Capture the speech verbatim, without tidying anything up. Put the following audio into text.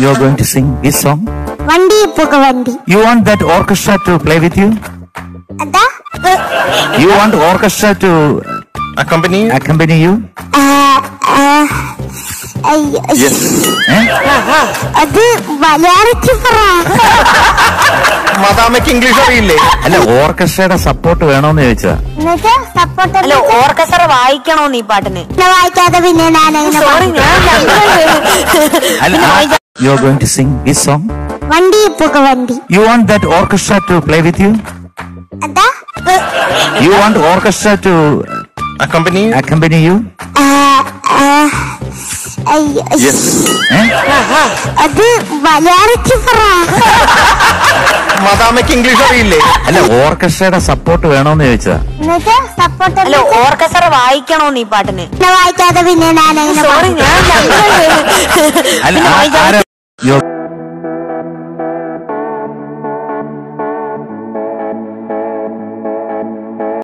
You are going to sing this song? Vandi Poga Vandi. You want that orchestra to play with you? Ada? You want orchestra to accompany you? Accompany you? Uh, uh, uh, yes. Adu Malayalamil para. Madamekku English ariyille. Alla orchestra support venonu cheicha. Ennacha support alla orchestra vaayikano nee paatine. Alla vaayikada pinne naan ingane. Sorry naan. You are going to sing this song? Vandi Poga Vandi. You want that orchestra to play with you? Ada? You want orchestra to accompany you? Accompany you? Uh, uh, uh, yes. Adu Malayalamil para. Madamekku English ariyille. Alla orchestra support venonu cheicha. Ennacha support alla orchestra vaayikano nee paatine. Alla vaayikada pinne naan ingane. Sorry naan. Alla. Your